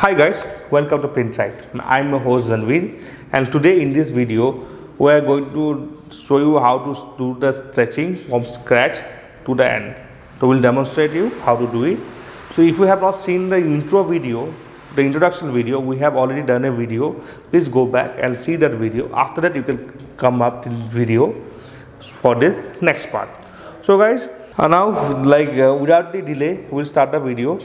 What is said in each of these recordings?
Hi guys, welcome to Printride. I'm your host Zanveer, and today in this video we are going to show you how to do the stretching from scratch to the end. So we'll demonstrate you how to do it. So if you have not seen the intro video, the introduction video, we have already done a video. Please go back and see that video. After that you can come up to the video for this next part. So guys, now without the delay we'll start the video,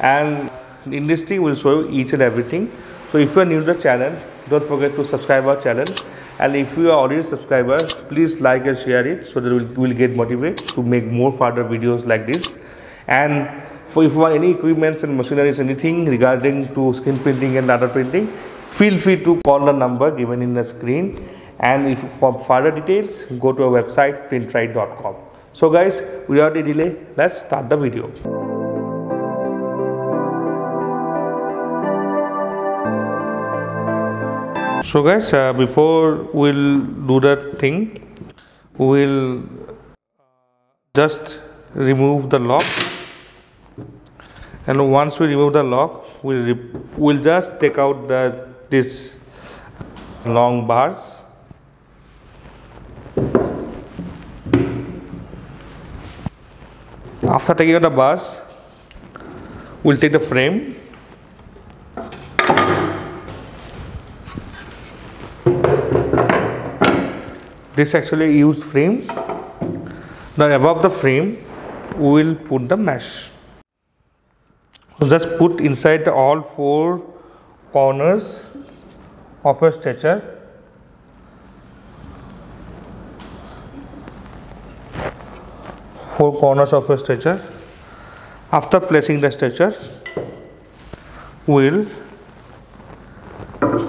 and in this thing we'll show you each and everything. So if you are new to the channel, don't forget to subscribe our channel, and if you are already a subscriber, please like and share it so that we'll get motivated to make more further videos like this. And for if you want any equipments and machineries, anything regarding to skin printing and other printing, feel free to call the number given in the screen, and if for further details go to our website printride.com. So guys, without any delay, let's start the video. So guys, before we'll do that thing, we'll just remove the lock, and once we remove the lock, we'll just take out this long bars. After taking out the bars, we'll take the frame. This actually used frame. Now above the frame we will put the mesh. So just put inside all four corners of a stretcher. Four corners of a stretcher. After placing the stretcher, we will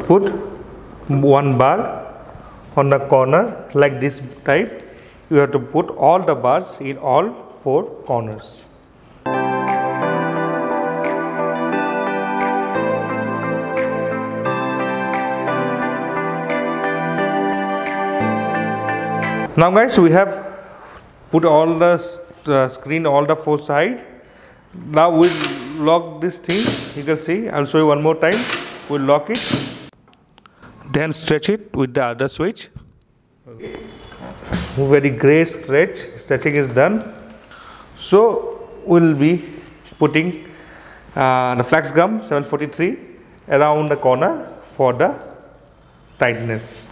put one bar on the corner like this type. You have to put all the bars in all four corners. Now guys, we have put all the screen, all the four sides. Now we will lock this thing. You can see, I will show you one more time. We will lock it, then stretch it with the other switch. Okay. Very great stretching is done. So we'll be putting the flax gum 743 around the corner for the tightness.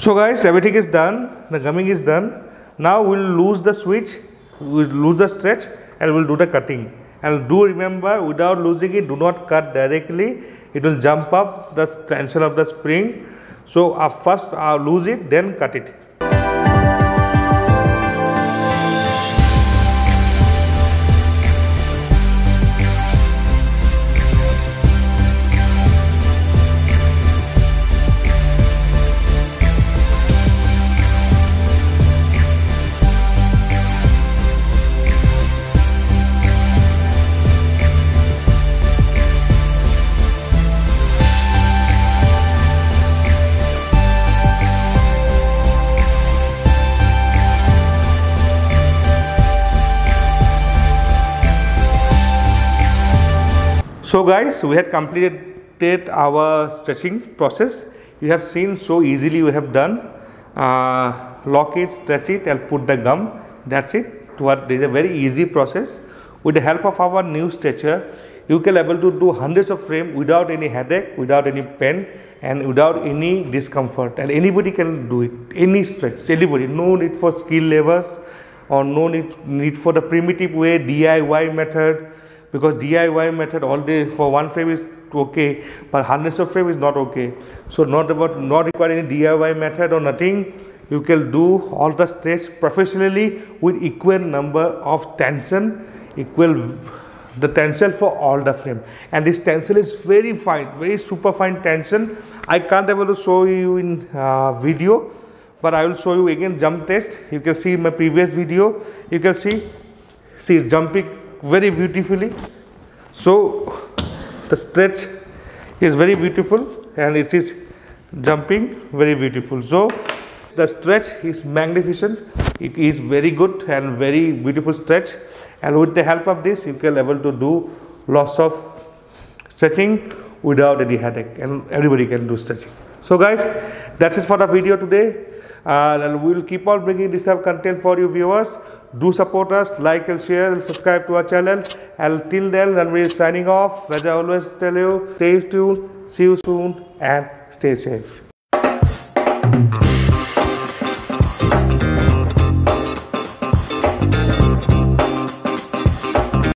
So guys, everything is done, the gumming is done. Now we will lose the switch, we will lose the stretch, and we will do the cutting. And do remember, without losing it, do not cut directly. It will jump up the tension of the spring. So first lose it, then cut it. So guys, we had completed our stretching process. You have seen so easily we have done. Lock it, stretch it, and put the gum. That's it. It is a very easy process. With the help of our new stretcher, you can able to do hundreds of frames without any headache, without any pain, and without any discomfort. And anybody can do it. Any stretch, anybody. No need for skill levels, or no need for the primitive way, DIY method. Because DIY method all day for one frame is okay, but hundreds of frame is not okay. So not require any DIY method or nothing. You can do all the stretch professionally with equal number of tension, equal the tensile for all the frame, and this tensile is very fine, very super fine tension. I can't able to show you in video, but I will show you again jump test. You can see in my previous video, you can see it's jumping very beautifully. So the stretch is very beautiful and it is jumping very beautiful. So the stretch is magnificent. It is very good and very beautiful stretch, and with the help of this you can able to do lots of stretching without any headache, and everybody can do stretching. So guys, that's it for the video today, and we will keep on bringing this type of content for you viewers. Do support us, like and share and subscribe to our channel, and till then Ranveer is signing off. As I always tell you, stay tuned, see you soon and stay safe.